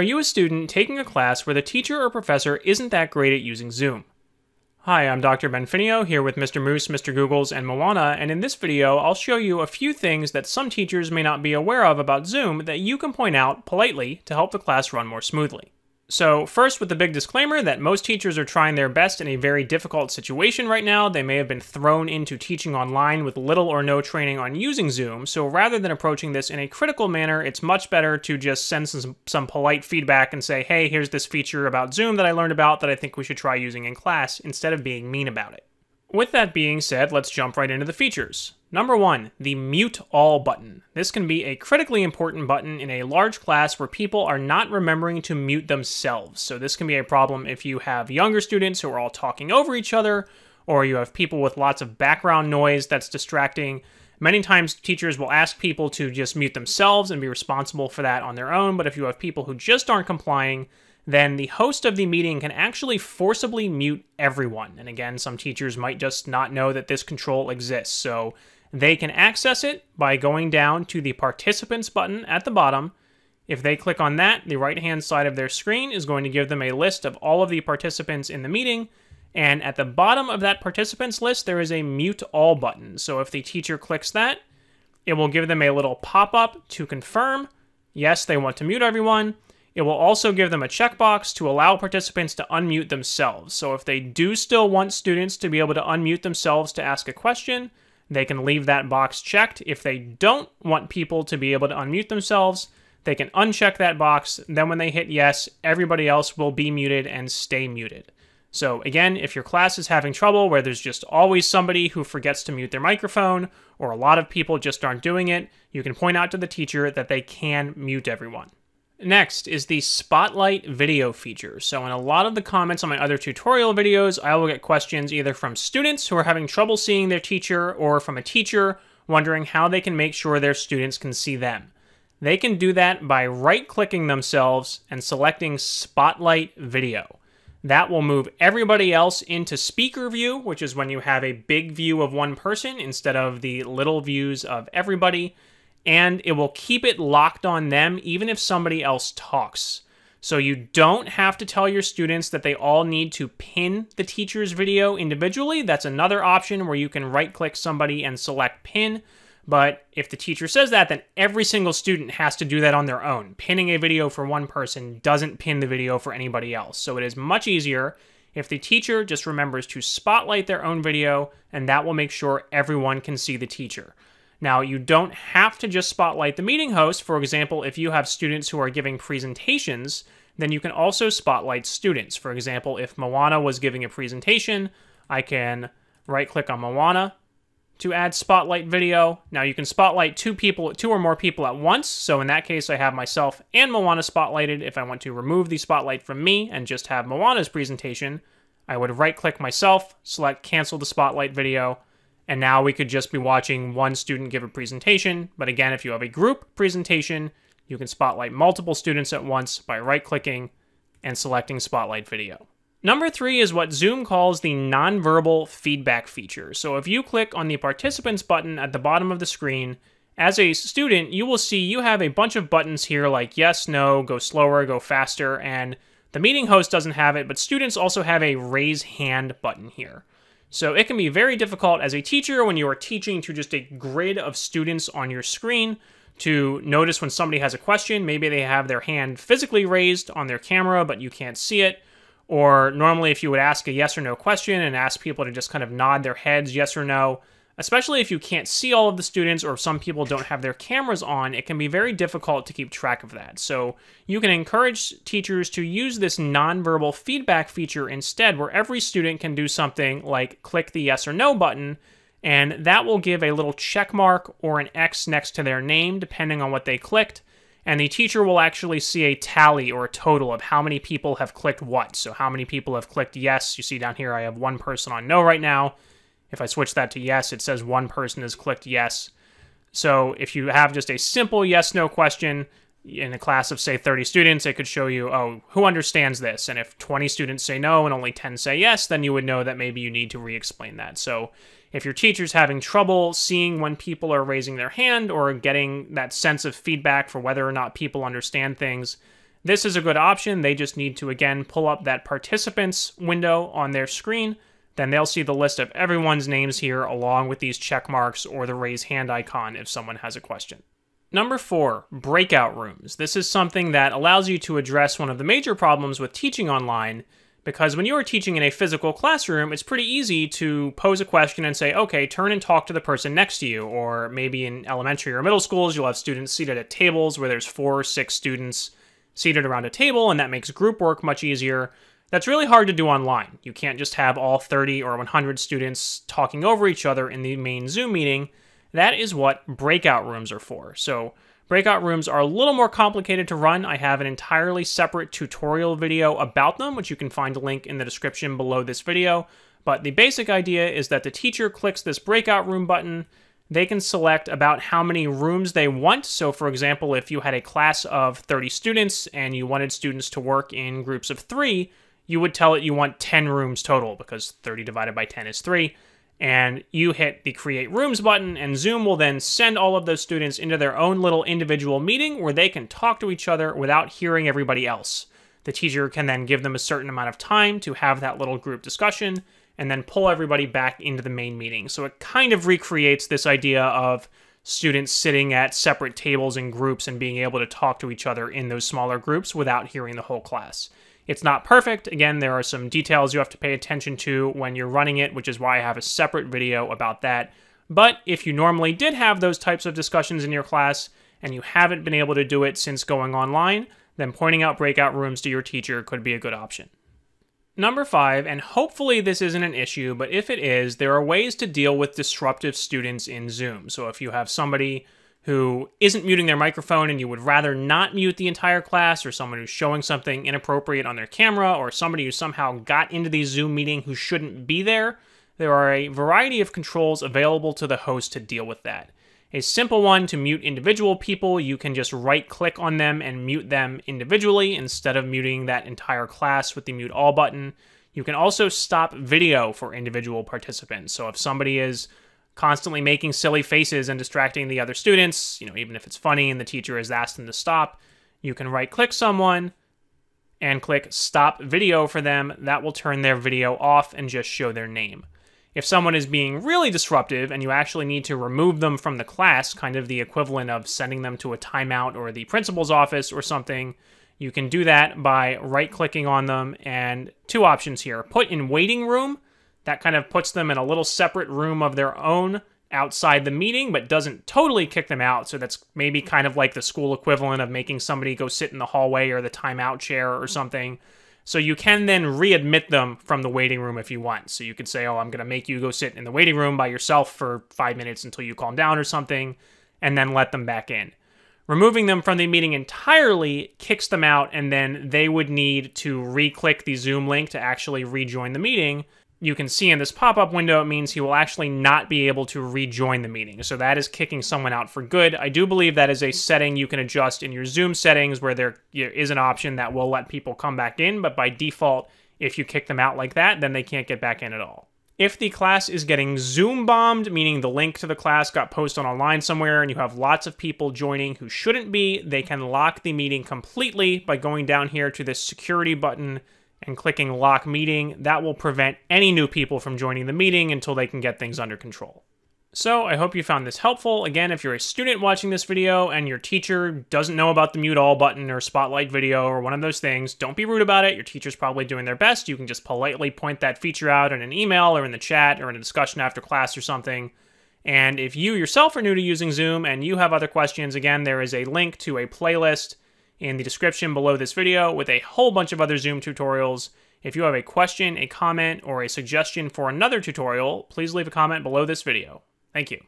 Are you a student taking a class where the teacher or professor isn't that great at using Zoom? Hi, I'm Dr. Benfinio here with Mr. Moose, Mr. Googles, and Moana, and in this video I'll show you a few things that some teachers may not be aware of about Zoom that you can point out politely to help the class run more smoothly. So first, with the big disclaimer that most teachers are trying their best in a very difficult situation right now. They may have been thrown into teaching online with little or no training on using Zoom, so rather than approaching this in a critical manner, it's much better to just send some polite feedback and say, hey, here's this feature about Zoom that I learned about that I think we should try using in class, instead of being mean about it. With that being said, let's jump right into the features. Number one, the mute all button. This can be a critically important button in a large class where people are not remembering to mute themselves. So this can be a problem if you have younger students who are all talking over each other, or you have people with lots of background noise that's distracting. Many times teachers will ask people to just mute themselves and be responsible for that on their own, but if you have people who just aren't complying, then the host of the meeting can actually forcibly mute everyone. And again, some teachers might just not know that this control exists. So they can access it by going down to the Participants button at the bottom. If they click on that, the right-hand side of their screen is going to give them a list of all of the participants in the meeting. And at the bottom of that participants list, there is a Mute All button. So if the teacher clicks that, it will give them a little pop-up to confirm, yes, they want to mute everyone. It will also give them a checkbox to allow participants to unmute themselves. So if they do still want students to be able to unmute themselves to ask a question, they can leave that box checked. If they don't want people to be able to unmute themselves, they can uncheck that box. Then when they hit yes, everybody else will be muted and stay muted. So again, if your class is having trouble where there's just always somebody who forgets to mute their microphone, or a lot of people just aren't doing it, you can point out to the teacher that they can mute everyone. Next is the Spotlight video feature. So in a lot of the comments on my other tutorial videos, I will get questions either from students who are having trouble seeing their teacher, or from a teacher wondering how they can make sure their students can see them. They can do that by right-clicking themselves and selecting Spotlight video. That will move everybody else into speaker view, which is when you have a big view of one person instead of the little views of everybody. And it will keep it locked on them even if somebody else talks. So you don't have to tell your students that they all need to pin the teacher's video individually. That's another option where you can right-click somebody and select pin. But if the teacher says that, then every single student has to do that on their own. Pinning a video for one person doesn't pin the video for anybody else. So it is much easier if the teacher just remembers to spotlight their own video, and that will make sure everyone can see the teacher. Now, you don't have to just spotlight the meeting host. For example, if you have students who are giving presentations, then you can also spotlight students. For example, if Moana was giving a presentation, I can right-click on Moana to add spotlight video. Now, you can spotlight two or more people at once. So in that case, I have myself and Moana spotlighted. If I want to remove the spotlight from me and just have Moana's presentation, I would right-click myself, select cancel the spotlight video, and now we could just be watching one student give a presentation. But again, if you have a group presentation, you can spotlight multiple students at once by right-clicking and selecting Spotlight Video. Number three is what Zoom calls the nonverbal feedback feature. So if you click on the Participants button at the bottom of the screen, as a student, you will see you have a bunch of buttons here like yes, no, go slower, go faster, and the meeting host doesn't have it, but students also have a raise hand button here. So it can be very difficult as a teacher when you are teaching to just a grid of students on your screen to notice when somebody has a question. Maybe they have their hand physically raised on their camera, but you can't see it. Or normally if you would ask a yes or no question and ask people to just kind of nod their heads yes or no, especially if you can't see all of the students or if some people don't have their cameras on, it can be very difficult to keep track of that. So you can encourage teachers to use this nonverbal feedback feature instead, where every student can do something like click the yes or no button, and that will give a little check mark or an X next to their name depending on what they clicked, and the teacher will actually see a tally or a total of how many people have clicked what. So how many people have clicked yes. You see down here I have one person on no right now. If I switch that to yes, it says one person has clicked yes. So if you have just a simple yes-no question in a class of, say, 30 students, it could show you, oh, who understands this? And if 20 students say no and only 10 say yes, then you would know that maybe you need to re-explain that. So if your teacher's having trouble seeing when people are raising their hand or getting that sense of feedback for whether or not people understand things, This is a good option. They just need to, again, pull up that participants window on their screen. Then they'll see the list of everyone's names here along with these check marks or the raise hand icon if someone has a question. Number 4, breakout rooms. This is something that allows you to address one of the major problems with teaching online, because when you are teaching in a physical classroom, it's pretty easy to pose a question and say, okay, turn and talk to the person next to you. Or maybe in elementary or middle schools, you'll have students seated at tables where there's 4 or 6 students seated around a table, and that makes group work much easier. That's really hard to do online. You can't just have all 30 or 100 students talking over each other in the main Zoom meeting. That is what breakout rooms are for. So breakout rooms are a little more complicated to run. I have an entirely separate tutorial video about them, which you can find a link in the description below this video. But the basic idea is that the teacher clicks this breakout room button. They can select about how many rooms they want. So for example, if you had a class of 30 students and you wanted students to work in groups of 3, you would tell it you want 10 rooms total, because 30 divided by 10 is 3. And you hit the Create Rooms button, and Zoom will then send all of those students into their own little individual meeting where they can talk to each other without hearing everybody else. The teacher can then give them a certain amount of time to have that little group discussion, and then pull everybody back into the main meeting. So it kind of recreates this idea of students sitting at separate tables in groups and being able to talk to each other in those smaller groups without hearing the whole class. It's not perfect. Again, there are some details you have to pay attention to when you're running it, which is why I have a separate video about that. But if you normally did have those types of discussions in your class and you haven't been able to do it since going online, then pointing out breakout rooms to your teacher could be a good option. Number 5, and hopefully this isn't an issue, but if it is, there are ways to deal with disruptive students in Zoom. So if you have somebody who isn't muting their microphone and you would rather not mute the entire class, or someone who's showing something inappropriate on their camera, or somebody who somehow got into the Zoom meeting who shouldn't be there are a variety of controls available to the host to deal with that. A simple one to mute individual people, you can just right-click on them and mute them individually instead of muting that entire class with the Mute All button. You can also stop video for individual participants. So if somebody is constantly making silly faces and distracting the other students, even if it's funny and the teacher has asked them to stop, you can right-click someone and click Stop Video for them. That will turn their video off and just show their name. If someone is being really disruptive and you actually need to remove them from the class, kind of the equivalent of sending them to a timeout or the principal's office or something, you can do that by right-clicking on them. And 2 options here. Put in waiting room. That kind of puts them in a little separate room of their own outside the meeting, but doesn't totally kick them out. So that's maybe kind of like the school equivalent of making somebody go sit in the hallway or the timeout chair or something. So you can then readmit them from the waiting room if you want. So you could say, oh, I'm going to make you go sit in the waiting room by yourself for 5 minutes until you calm down or something, and then let them back in. Removing them from the meeting entirely kicks them out, and then they would need to re-click the Zoom link to actually rejoin the meeting. You can see in this pop-up window, it means he will actually not be able to rejoin the meeting. So that is kicking someone out for good. I do believe that is a setting you can adjust in your Zoom settings where there is an option that will let people come back in, but by default, if you kick them out like that, then they can't get back in at all. If the class is getting Zoom bombed, meaning the link to the class got posted online somewhere and you have lots of people joining who shouldn't be, they can lock the meeting completely by going down here to this security button and clicking Lock Meeting. That will prevent any new people from joining the meeting until they can get things under control. So I hope you found this helpful. Again, if you're a student watching this video and your teacher doesn't know about the Mute All button or Spotlight Video or one of those things, don't be rude about it. Your teacher's probably doing their best. You can just politely point that feature out in an email or in the chat or in a discussion after class or something. And if you yourself are new to using Zoom and you have other questions, again, there is a link to a playlist in the description below this video with a whole bunch of other Zoom tutorials. If you have a question, a comment, or a suggestion for another tutorial, please leave a comment below this video. Thank you.